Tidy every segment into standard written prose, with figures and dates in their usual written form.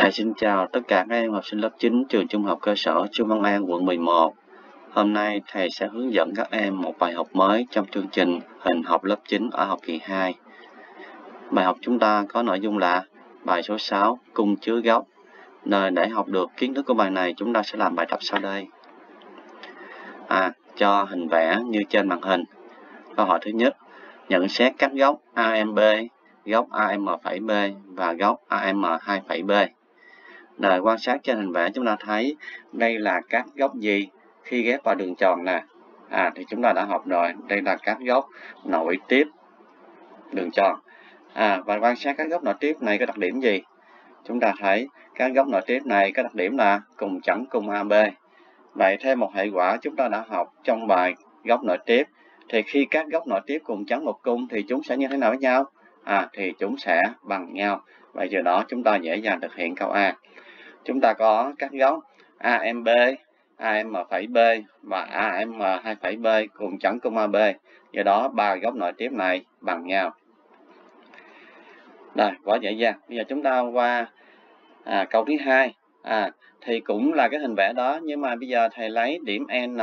Thầy xin chào tất cả các em học sinh lớp 9 trường trung học cơ sở Chu Văn An, quận 11. Hôm nay thầy sẽ hướng dẫn các em một bài học mới trong chương trình Hình học lớp 9 ở học kỳ 2. Bài học chúng ta có nội dung là bài số 6, cung chứa góc. Để học được kiến thức của bài này, chúng ta sẽ làm bài tập sau đây. Cho hình vẽ như trên màn hình. Câu hỏi thứ nhất, nhận xét các góc AMB, góc AM'B và góc AM2'B. Quan sát trên hình vẽ, chúng ta thấy đây là các góc gì khi ghép vào đường tròn nè. Thì chúng ta đã học rồi, đây là các góc nội tiếp đường tròn. Và quan sát các góc nội tiếp này có đặc điểm gì? Chúng ta thấy các góc nội tiếp này có đặc điểm là cùng chẵn cùng AB. Vậy theo một hệ quả chúng ta đã học trong bài góc nội tiếp, thì khi các góc nội tiếp cùng chẵn một cung thì chúng sẽ như thế nào với nhau? Thì chúng sẽ bằng nhau. Vậy giờ đó chúng ta dễ dàng thực hiện câu A. Chúng ta có các góc AMB, AM'B và AM2'B cùng chẵn cùng AB. Do đó ba góc nội tiếp này bằng nhau. Rồi, quá dễ dàng. Bây giờ chúng ta qua câu thứ hai. Thì cũng là cái hình vẽ đó, nhưng mà bây giờ thầy lấy điểm N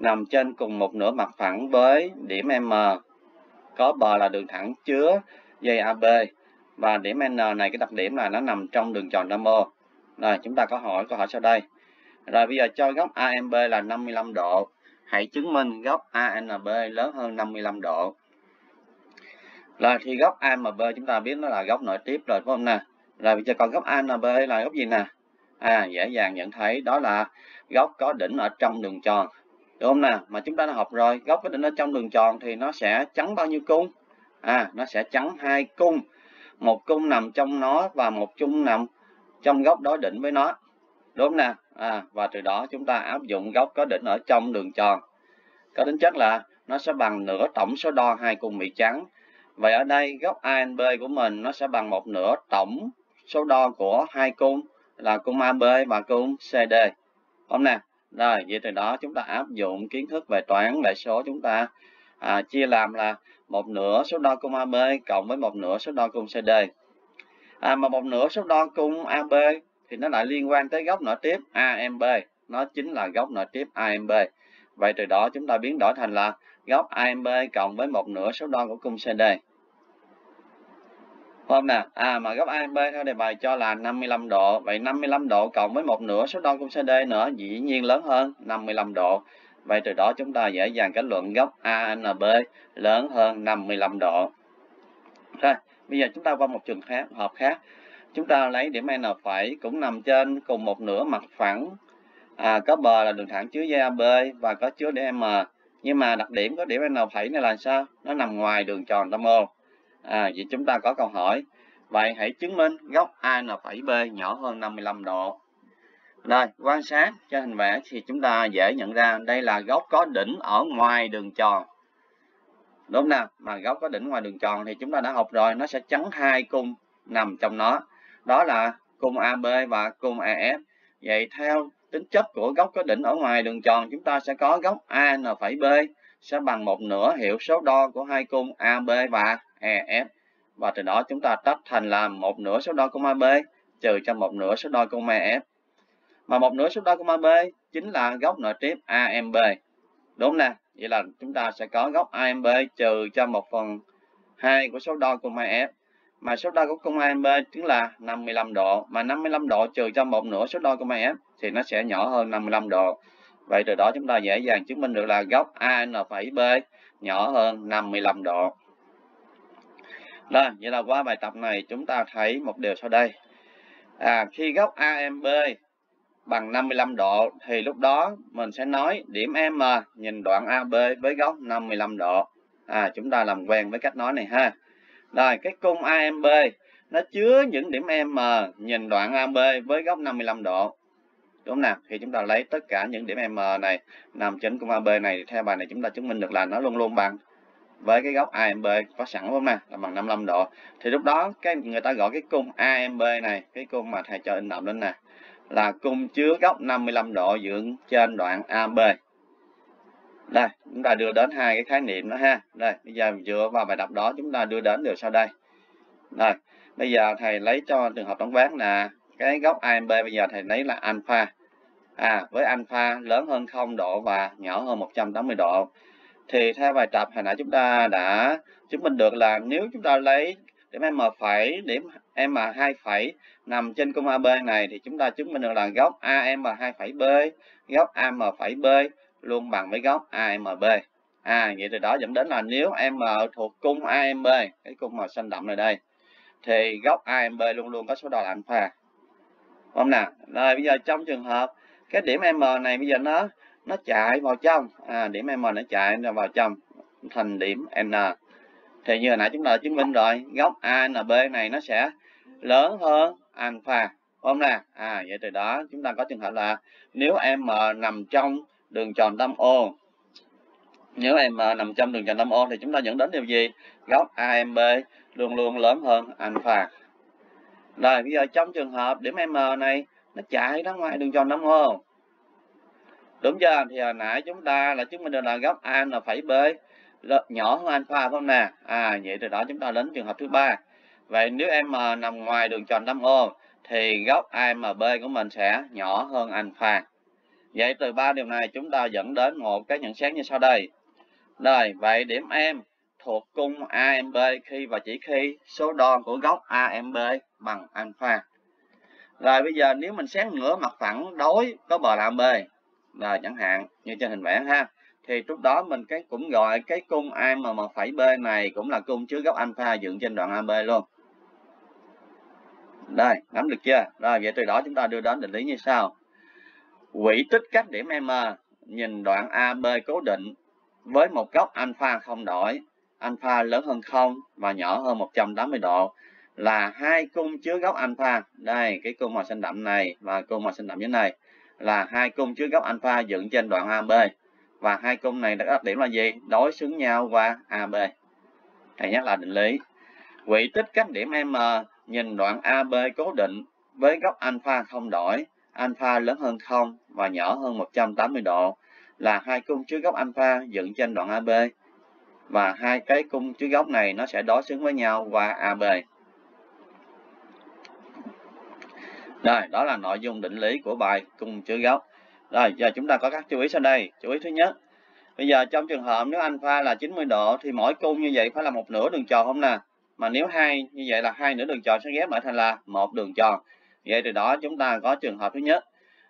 nằm trên cùng một nửa mặt phẳng với điểm M. Có bờ là đường thẳng chứa dây AB và điểm N này cái đặc điểm là nó nằm trong đường tròn Nam-O. Rồi chúng ta có câu hỏi sau đây. Rồi bây giờ cho góc AMB là 55 độ. Hãy chứng minh góc ANB lớn hơn 55 độ. Rồi thì góc AMB chúng ta biết nó là góc nội tiếp rồi phải không nè. Rồi bây giờ còn góc ANB là góc gì nè? Dễ dàng nhận thấy đó là góc có đỉnh ở trong đường tròn. Đúng không nào? Mà chúng ta đã học rồi, góc có đỉnh ở trong đường tròn thì nó sẽ chắn bao nhiêu cung? Nó sẽ chắn 2 cung. Một cung nằm trong nó và một cung nằm trong góc đối đỉnh với nó. Đúng không nào? Và từ đó chúng ta áp dụng góc có đỉnh ở trong đường tròn. Có tính chất là nó sẽ bằng nửa tổng số đo 2 cung bị chắn. Vậy ở đây góc ANB của mình nó sẽ bằng một nửa tổng số đo của 2 cung là cung AB và cung CD. Đúng nè. Rồi, vậy từ đó chúng ta áp dụng kiến thức về toán đại số, chúng ta chia làm là một nửa số đo cung AB cộng với một nửa số đo cung CD. Mà một nửa số đo cung AB thì nó lại liên quan tới góc nội tiếp AMB. Nó chính là góc nội tiếp AMB. Vậy từ đó chúng ta biến đổi thành là góc AMB cộng với một nửa số đo của cung CD. Không nè, mà góc AMB theo đề bài cho là 55 độ. Vậy 55 độ cộng với một nửa số đo cung CD nữa dĩ nhiên lớn hơn 55 độ. Vậy từ đó chúng ta dễ dàng kết luận góc ANB lớn hơn 55 độ. Rồi, bây giờ chúng ta qua một trường hợp khác. Chúng ta lấy điểm N' cũng nằm trên cùng một nửa mặt phẳng. Có bờ là đường thẳng chứa dây AB và có chứa điểm M. Nhưng mà đặc điểm của điểm N' này là sao? Nó nằm ngoài đường tròn Nam-O. Vậy chúng ta có câu hỏi. Vậy hãy chứng minh góc AN'B nhỏ hơn 55 độ. Rồi, quan sát trên hình vẽ thì chúng ta dễ nhận ra đây là góc có đỉnh ở ngoài đường tròn. Đúng không nào? Mà góc có đỉnh ngoài đường tròn thì chúng ta đã học rồi, nó sẽ chắn 2 cung nằm trong nó. Đó là cung AB và cung AF. Vậy theo tính chất của góc có đỉnh ở ngoài đường tròn, chúng ta sẽ có góc AN'B sẽ bằng một nửa hiệu số đo của hai cung AB và AF. Và từ đó chúng ta tách thành là một nửa số đo cung AB trừ cho một nửa số đo cung AF. Mà một nửa số đo cung AB chính là góc nội tiếp AMB. Đúng không nè? Vậy là chúng ta sẽ có góc AMB trừ cho 1/2 của số đo cung AF. Mà số đo của cung AMB chính là 55 độ. Mà 55 độ trừ cho một nửa số đo cung AF thì nó sẽ nhỏ hơn 55 độ. Vậy từ đó chúng ta dễ dàng chứng minh được là góc AN'B nhỏ hơn 55 độ. Rồi, vậy là qua bài tập này chúng ta thấy một điều sau đây. Khi góc AMB bằng 55 độ thì lúc đó mình sẽ nói điểm M nhìn đoạn AB với góc 55 độ. Chúng ta làm quen với cách nói này ha. Rồi, cái cung AMB nó chứa những điểm M nhìn đoạn AB với góc 55 độ. Đúng nè, thì chúng ta lấy tất cả những điểm M này nằm trên cung AB này, theo bài này chúng ta chứng minh được là nó luôn luôn bằng với cái góc AMB có sẵn đúng không nè, là bằng 55 độ. Thì lúc đó người ta gọi cái cung AMB này, cái cung mà thầy cho in đậm lên nè, là cung chứa góc 55 độ dựng trên đoạn AB. Đây, chúng ta đưa đến hai cái khái niệm đó ha. Đây, bây giờ dựa vào bài tập đó chúng ta đưa đến điều sau đây. Rồi, bây giờ thầy lấy cho trường hợp đóng ván là cái góc AB bây giờ thầy lấy là alpha. Với alpha lớn hơn 0 độ và nhỏ hơn 180 độ. Thì theo bài tập hồi nãy chúng ta đã chứng minh được là nếu chúng ta lấy điểm M phẩy, điểm M2 phẩy nằm trên cung AB này thì chúng ta chứng minh được là góc AM2 phẩy B, góc AM phẩy B luôn bằng với góc AMB. Vậy từ đó dẫn đến là nếu M thuộc cung AMB, cái cung màu xanh đậm này đây, thì góc AMB luôn luôn có số đo là alpha. Không nào? Rồi bây giờ trong trường hợp cái điểm M này bây giờ nó chạy vào trong, điểm M nó chạy vào trong thành điểm N. Thì như hồi nãy chúng ta đã chứng minh rồi, góc ANB này nó sẽ lớn hơn alpha. Không nào? Vậy từ đó chúng ta có trường hợp là nếu M nằm trong đường tròn tâm O, nếu M nằm trong đường tròn tâm O thì chúng ta dẫn đến điều gì? Góc AMB luôn luôn lớn hơn alpha. Rồi bây giờ trong trường hợp điểm M này nó chạy ra ngoài đường tròn tâm O, đúng chưa? Thì hồi nãy chúng ta là chứng minh được là góc AN phẩy B nhỏ hơn alpha, không nè? Vậy từ đó chúng ta đến trường hợp thứ ba. Vậy nếu M nằm ngoài đường tròn tâm O thì góc AMB của mình sẽ nhỏ hơn alpha. Vậy từ ba điều này chúng ta dẫn đến một cái nhận xét như sau đây. Rồi, vậy điểm M thuộc cung AMB khi và chỉ khi số đo của góc AMB bằng alpha. Rồi bây giờ nếu mình xét nửa mặt phẳng đối có bờ là AB, rồi chẳng hạn như trên hình vẽ ha, thì lúc đó mình cũng gọi cái cung AM1'B này cũng là cung chứa góc alpha dựng trên đoạn AB luôn. Đây, nắm được chưa? Rồi vậy từ đó chúng ta đưa đến định lý như sau. Quỹ tích các điểm M nhìn đoạn AB cố định với một góc alpha không đổi, alpha lớn hơn 0 và nhỏ hơn 180 độ là hai cung chứa góc alpha. Đây, cái cung màu xanh đậm này và cung màu xanh đậm dưới này là hai cung chứa góc alpha dựng trên đoạn AB, và hai cung này có đặc điểm là gì? Đối xứng nhau qua AB. Thầy nhắc là định lý. Quỹ tích các điểm M nhìn đoạn AB cố định với góc alpha không đổi, alpha lớn hơn 0 và nhỏ hơn 180 độ là hai cung chứa góc alpha dựng trên đoạn AB, và hai cái cung chứa góc này nó sẽ đối xứng với nhau qua AB. Rồi, đó là nội dung định lý của bài cung chứa góc. Rồi, giờ chúng ta có các chú ý sau đây. Chú ý thứ nhất, bây giờ trong trường hợp nếu alpha là 90 độ thì mỗi cung như vậy phải là một nửa đường tròn, không nè? Mà nếu hai như vậy là hai nửa đường tròn, sẽ ghép lại thành là một đường tròn. Vậy từ đó chúng ta có trường hợp thứ nhất.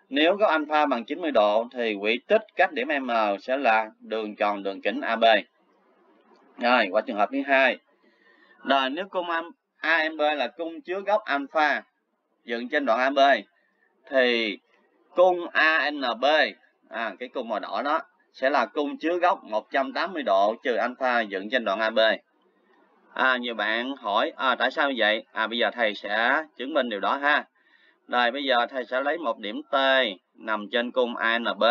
Nếu góc alpha bằng 90 độ thì quỹ tích các điểm M sẽ là đường tròn đường kính AB. Rồi, qua trường hợp thứ hai. Rồi, nếu cung AMB là cung chứa góc alpha dựng trên đoạn AB thì cung ANB, cái cung màu đỏ đó, sẽ là cung chứa góc 180 độ trừ alpha dựng trên đoạn AB. Nhiều bạn hỏi tại sao như vậy? Bây giờ thầy sẽ chứng minh điều đó ha. Rồi bây giờ thầy sẽ lấy một điểm T nằm trên cung ANB.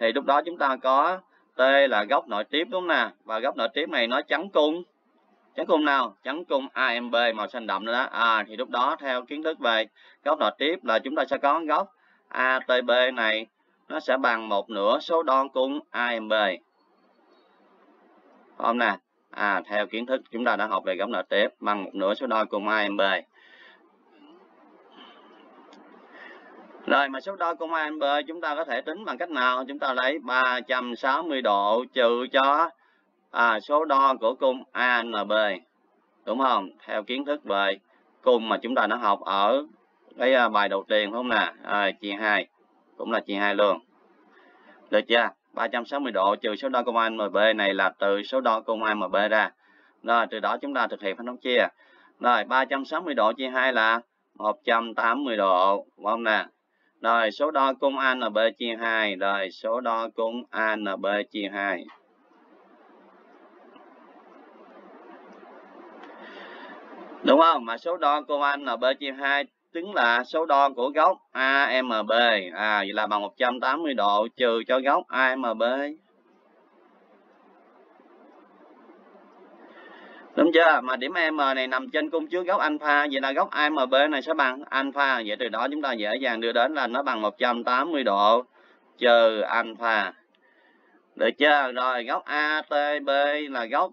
Thì lúc đó chúng ta có T là góc nội tiếp, đúng không nè? Và góc nội tiếp này nó chắn cung. Chắn cung nào? Chắn cung AMB màu xanh đậm nữa đó. Thì lúc đó theo kiến thức về góc nội tiếp là chúng ta sẽ có góc ATB này nó sẽ bằng một nửa số đo cung AMB. Không nè? Theo kiến thức chúng ta đã học về góc nội tiếp, bằng một nửa số đo cung AMB. Rồi mà số đo cung AMB chúng ta có thể tính bằng cách nào? Chúng ta lấy 360 độ trừ cho số đo của cung ANB, đúng không? Theo kiến thức về cung mà chúng ta đã học ở cái bài đầu tiên, đúng không nè? Chia 2 cũng là chia 2 luôn. Được chưa? 360 độ trừ số đo cung ANB này là từ số đo cung ANB ra. Rồi từ đó chúng ta thực hiện phân đóng chia. Rồi 360 độ chia 2 là 180 độ, đúng không nè? Rồi số đo cung ANB chia 2, rồi số đo cung ANB chia 2. Đúng không? Mà số đo cung ANB chia 2 tính là số đo của góc AMB. Vậy là bằng 180 độ trừ cho góc AMB. Đúng chưa? Mà điểm M này nằm trên cung chứa góc alpha, vậy là góc AMB này sẽ bằng alpha. Vậy từ đó chúng ta dễ dàng đưa đến là nó bằng 180 độ trừ alpha. Được chưa? Rồi góc ATB là góc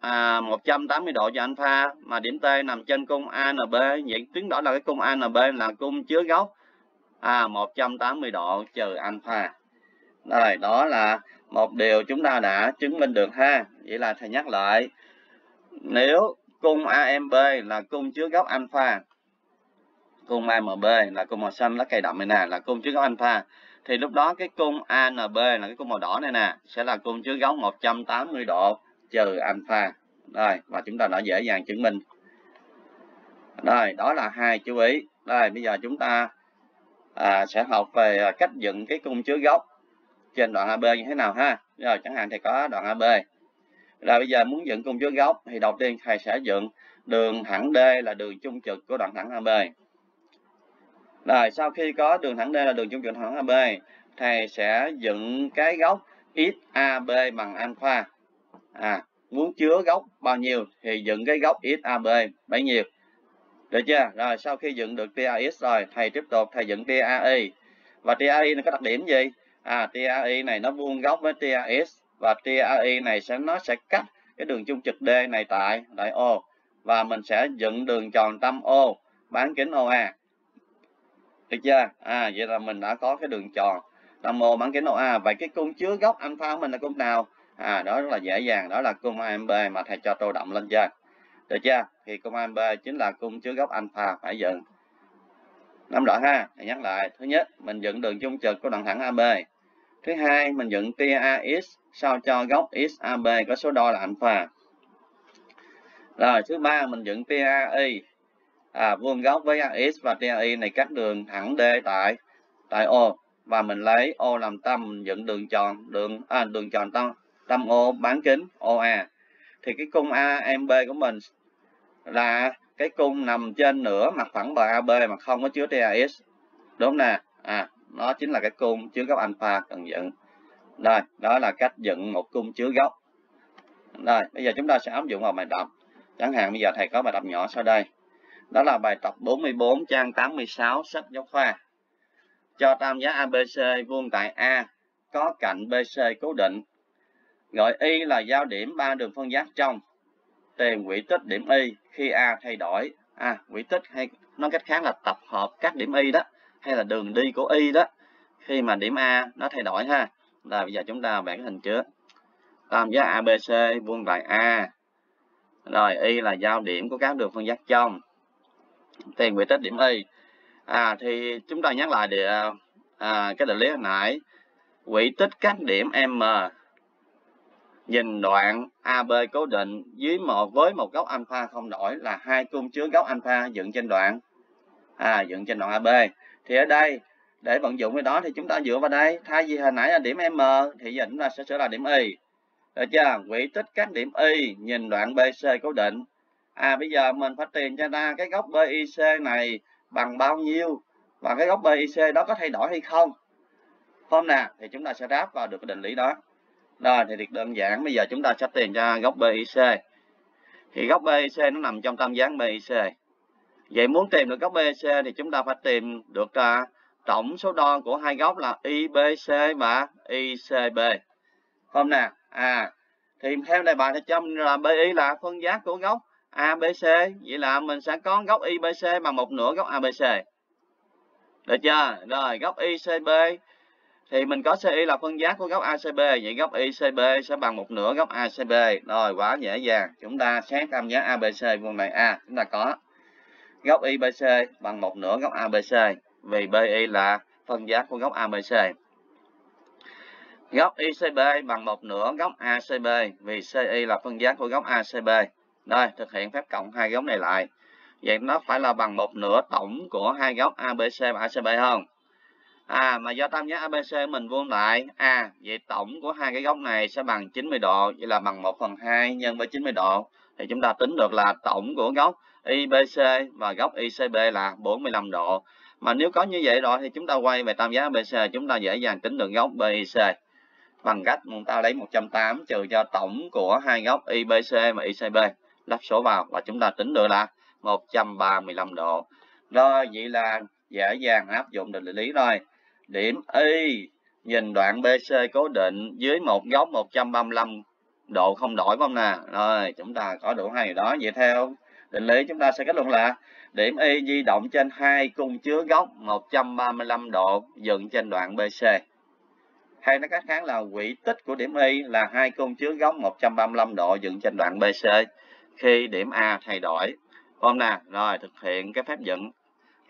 180 độ cho alpha mà điểm T nằm trên cung ANB, vậy tuyến đỏ là cái cung ANB là cung chứa góc 180 độ trừ alpha. Rồi, đó là một điều chúng ta đã chứng minh được ha. Vậy là thầy nhắc lại, nếu cung AMB là cung chứa góc alpha, cung AMB là cung màu xanh lá cây đậm này nè, là cung chứa góc alpha, thì lúc đó cái cung ANB là cái cung màu đỏ này nè sẽ là cung chứa góc 180 độ trừ alpha. Rồi, và chúng ta đã dễ dàng chứng minh. Rồi, đó là hai chú ý. Rồi, bây giờ chúng ta sẽ học về cách dựng cái cung chứa góc trên đoạn AB như thế nào ha. Rồi, chẳng hạn thầy có đoạn AB. Rồi bây giờ muốn dựng cung chứa góc thì đầu tiên thầy sẽ dựng đường thẳng D là đường trung trực của đoạn thẳng AB. Rồi sau khi có đường thẳng D là đường trung trực thẳng AB, thầy sẽ dựng cái góc XAB bằng alpha. Muốn chứa góc bao nhiêu thì dựng cái góc XAB bấy nhiêu. Được chưa? Rồi sau khi dựng được TAX rồi, thầy tiếp tục thầy dựng TAY. Và TAY nó có đặc điểm gì? TAY này nó vuông góc với TAX và TAY này nó sẽ cắt cái đường trung trực D này tại đại O, và mình sẽ dựng đường tròn tâm O bán kính OA. Được chưa? Vậy là mình đã có cái đường tròn tâm O bán kính OA. Vậy cái cung chứa góc alpha của mình là cung nào? Đó rất là dễ dàng, đó là cung AMB mà thầy cho tô đậm lên trên. Được chưa? Thì cung AMB chính là cung chứa góc alpha phải dựng. Nắm rõ ha, thầy nhắc lại. Thứ nhất, mình dựng đường trung trực của đoạn thẳng AB. Thứ hai, mình dựng TAX sao cho góc XAB có số đo là alpha. Rồi, thứ ba, mình dựng TAY vuông góc với AX và TAY này cắt đường thẳng D tại O, và mình lấy O làm tâm, mình dựng đường tròn tâm O bán kính OA. Thì cái cung AMB của mình là cái cung nằm trên nửa mặt phẳng bờ AB mà không có chứa TAX. Đúng nè. Nó chính là cái cung chứa góc alpha cần dựng. Rồi, đó là cách dựng một cung chứa góc. Rồi, bây giờ chúng ta sẽ áp dụng vào bài tập. Chẳng hạn bây giờ thầy có bài tập nhỏ sau đây. Đó là bài tập 44 trang 86 sách giáo khoa. Cho tam giác ABC vuông tại A có cạnh BC cố định, gọi Y là giao điểm 3 đường phân giác trong. Tìm quỹ tích điểm Y khi A thay đổi. Quỹ tích hay nói cách khác là tập hợp các điểm Y đó, hay là đường đi của Y đó, khi mà điểm A nó thay đổi ha. Là bây giờ chúng ta vẽ cái hình trước. Tam giác ABC vuông tại A. Rồi Y là giao điểm của các đường phân giác trong. Tìm quỹ tích điểm Y. Thì chúng ta nhắc lại cái định lý hồi nãy. Quỹ tích các điểm M nhìn đoạn AB cố định với một góc alpha không đổi là hai cung chứa góc alpha dựng trên đoạn dựng trên đoạn AB. Thì ở đây để vận dụng cái đó thì chúng ta dựa vào đây, thay vì hồi nãy là điểm M thì giờ chúng ta sẽ sửa là điểm Y. Được chưa? Quỹ tích các điểm Y nhìn đoạn BC cố định. Bây giờ mình phải tìm cho ra cái góc BIC này bằng bao nhiêu và cái góc BIC đó có thay đổi hay không. Hôm nào thì chúng ta sẽ ráp vào được cái định lý đó. Rồi thì việc đơn giản, bây giờ chúng ta sắp tìm ra góc BIC. Thì góc BIC nó nằm trong tam giác BIC. Vậy muốn tìm được góc BIC thì chúng ta phải tìm được tổng số đo của hai góc là IBC và ICB. Không nè. Thì theo đề bài thì trong là BI là phân giác của góc ABC. Vậy là mình sẽ có góc IBC bằng 1/2 góc ABC. Được chưa? Rồi góc ICB thì mình có CI là phân giác của góc ACB, vậy góc ICB sẽ bằng 1/2 góc ACB. Rồi, quá dễ dàng. Chúng ta xét tam giác ABC vuông tại A, chúng ta có góc IBC bằng 1/2 góc ABC, vì BI là phân giác của góc ABC. Góc ICB bằng 1/2 góc ACB, vì CI là phân giác của góc ACB. Rồi, thực hiện phép cộng hai góc này lại. Vậy nó phải là bằng 1/2 tổng của hai góc ABC và ACB không? Mà do tam giác ABC mình vuông lại A, vậy tổng của hai cái góc này sẽ bằng 90 độ, vậy là bằng 1/2 nhân với 90 độ. Thì chúng ta tính được là tổng của góc IBC và góc ICB là 45 độ. Mà nếu có như vậy rồi thì chúng ta quay về tam giác ABC, chúng ta dễ dàng tính được góc BIC. Bằng cách chúng ta lấy 180 trừ cho tổng của hai góc IBC và ICB, lắp số vào và chúng ta tính được là 135 độ. Rồi, vậy là dễ dàng áp dụng định lý rồi. Điểm Y nhìn đoạn BC cố định dưới một góc 135 độ không đổi phải không nè. Rồi chúng ta có độ hay đó, vậy theo định lý chúng ta sẽ kết luận là điểm Y di động trên hai cung chứa góc 135 độ dựng trên đoạn BC. Hay nói cách khác là quỹ tích của điểm Y là hai cung chứa góc 135 độ dựng trên đoạn BC khi điểm A thay đổi. Hôm nào rồi thực hiện cái phép dựng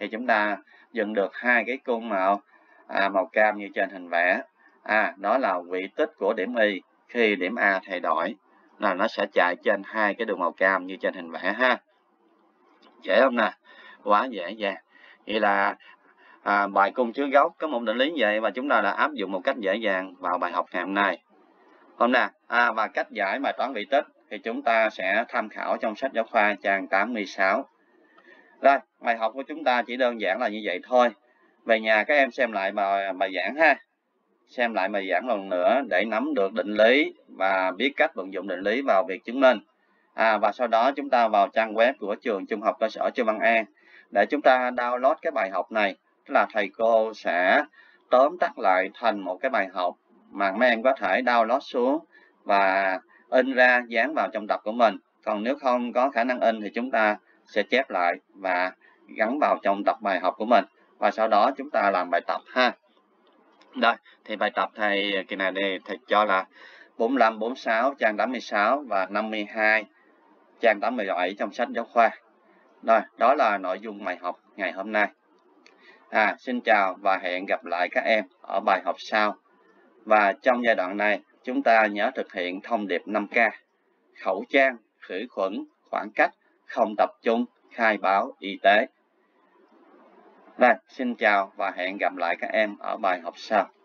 thì chúng ta dựng được hai cái cung màu cam như trên hình vẽ. Đó là quỹ tích của điểm Y khi điểm A thay đổi là nó sẽ chạy trên hai cái đường màu cam như trên hình vẽ ha. Dễ không nè? Quá dễ dàng. Vậy là bài cung chứa góc có một định lý vậy và chúng ta đã áp dụng một cách dễ dàng vào bài học ngày hôm nay. Hôm nay và cách giải bài toán vị tích thì chúng ta sẽ tham khảo trong sách giáo khoa trang 86. Rồi, bài học của chúng ta chỉ đơn giản là như vậy thôi. Về nhà các em xem lại bài giảng ha. Xem lại bài giảng lần nữa để nắm được định lý và biết cách vận dụng định lý vào việc chứng minh. Và sau đó chúng ta vào trang web của trường Trung học cơ sở Chu Văn An để chúng ta download cái bài học này. Tức là thầy cô sẽ tóm tắt lại thành một cái bài học mà mấy em có thể download xuống và in ra dán vào trong tập của mình. Còn nếu không có khả năng in thì chúng ta sẽ chép lại và gắn vào trong tập bài học của mình. Và sau đó chúng ta làm bài tập ha. Đây, thì bài tập thầy kỳ này thì thầy cho là 45, 46 trang 86 và 52 trang 87 trong sách giáo khoa. Rồi, đó là nội dung bài học ngày hôm nay. Xin chào và hẹn gặp lại các em ở bài học sau. Và trong giai đoạn này, chúng ta nhớ thực hiện thông điệp 5K: khẩu trang, khử khuẩn, khoảng cách, không tập trung, khai báo y tế. Rồi, xin chào và hẹn gặp lại các em ở bài học sau.